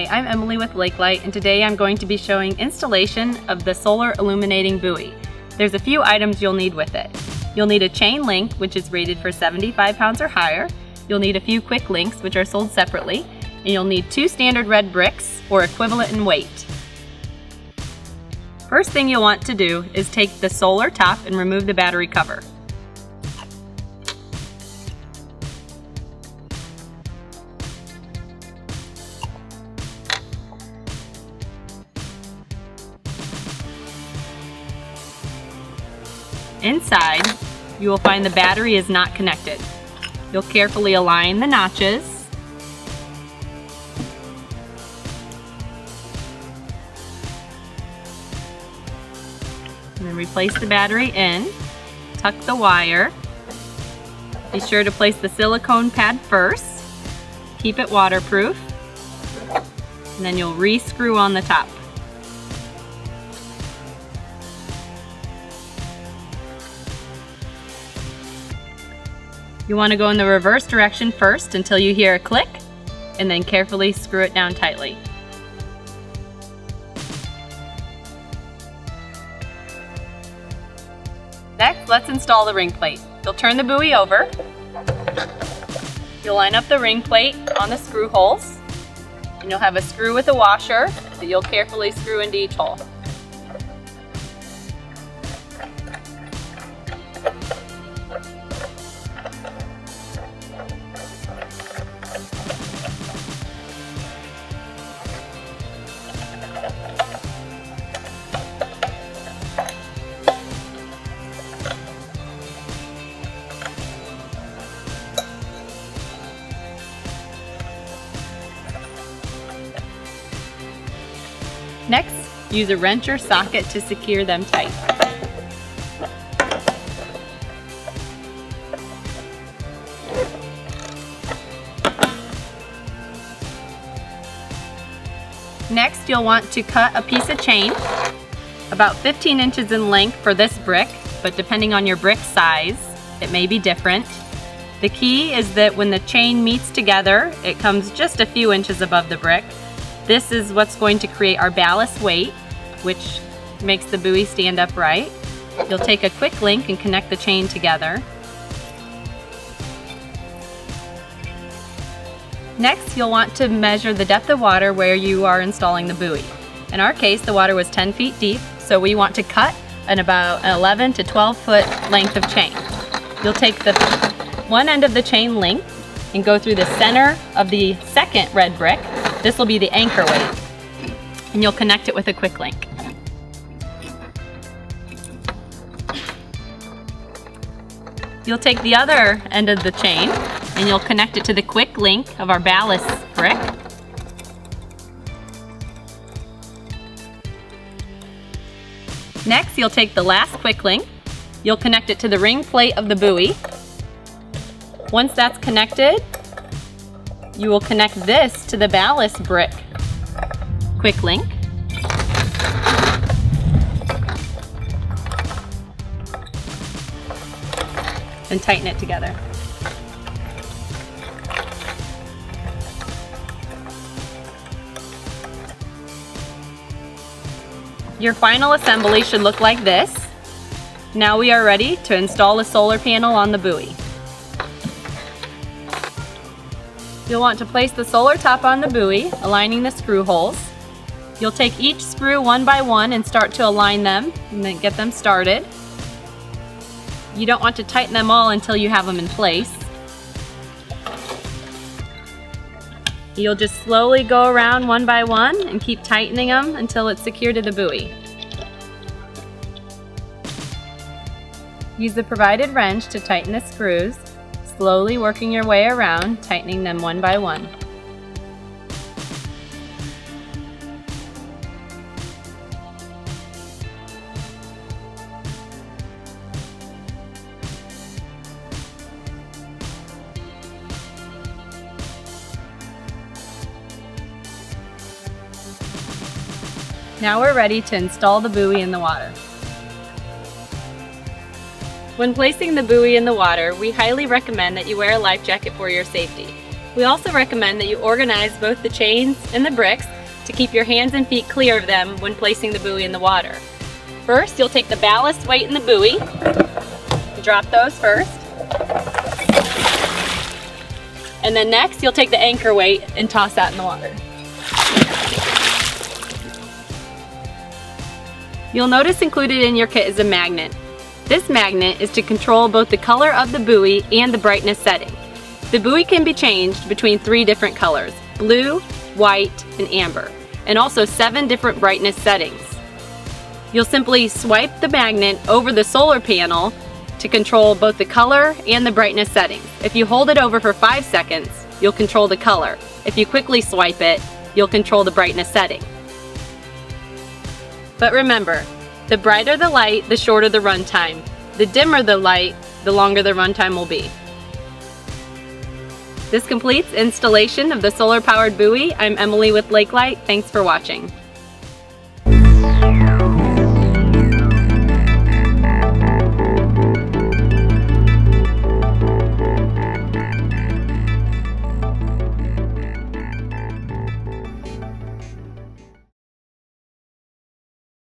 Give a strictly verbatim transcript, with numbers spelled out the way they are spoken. Hi, I'm Emily with Lake Lite, and today I'm going to be showing installation of the solar illuminating buoy. There's a few items you'll need with it. You'll need a chain link, which is rated for seventy-five pounds or higher. You'll need a few quick links, which are sold separately, and you'll need two standard red bricks or equivalent in weight. First thing you'll want to do is take the solar top and remove the battery cover. Inside, you will find the battery is not connected. You'll carefully align the notches. And then replace the battery in. Tuck the wire. Be sure to place the silicone pad first. Keep it waterproof. And then you'll re-screw on the top. You want to go in the reverse direction first until you hear a click, and then carefully screw it down tightly. Next, let's install the ring plate. You'll turn the buoy over. You'll line up the ring plate on the screw holes, and you'll have a screw with a washer that you'll carefully screw into each hole. Next, use a wrench or socket to secure them tight. Next, you'll want to cut a piece of chain about fifteen inches in length for this brick, but depending on your brick size, it may be different. The key is that when the chain meets together, it comes just a few inches above the brick. This is what's going to create our ballast weight, which makes the buoy stand upright. You'll take a quick link and connect the chain together. Next, you'll want to measure the depth of water where you are installing the buoy. In our case, the water was ten feet deep, so we want to cut an about eleven to twelve foot length of chain. You'll take the one end of the chain link and go through the center of the second red brick. This will be the anchor weight, and you'll connect it with a quick link. You'll take the other end of the chain and you'll connect it to the quick link of our ballast brick. Next, you'll take the last quick link. You'll connect it to the ring plate of the buoy. Once that's connected, you will connect this to the ballast brick quick link. And tighten it together. Your final assembly should look like this. Now we are ready to install a solar panel on the buoy. You'll want to place the solar top on the buoy, aligning the screw holes. You'll take each screw one by one and start to align them and then get them started. You don't want to tighten them all until you have them in place. You'll just slowly go around one by one and keep tightening them until it's secure to the buoy. Use the provided wrench to tighten the screws. Slowly working your way around, tightening them one by one. Now we're ready to install the buoy in the water. When placing the buoy in the water, we highly recommend that you wear a life jacket for your safety. We also recommend that you organize both the chains and the bricks to keep your hands and feet clear of them when placing the buoy in the water. First, you'll take the ballast weight and the buoy, drop those first. And then next, you'll take the anchor weight and toss that in the water. You'll notice included in your kit is a magnet. This magnet is to control both the color of the buoy and the brightness setting. The buoy can be changed between three different colors: blue, white, and amber, and also seven different brightness settings. You'll simply swipe the magnet over the solar panel to control both the color and the brightness settings. If you hold it over for five seconds, you'll control the color. If you quickly swipe it, you'll control the brightness setting. But remember, the brighter the light, the shorter the run time. The dimmer the light, the longer the run time will be. This completes installation of the solar-powered buoy. I'm Emily with Lake Lite. Thanks for watching.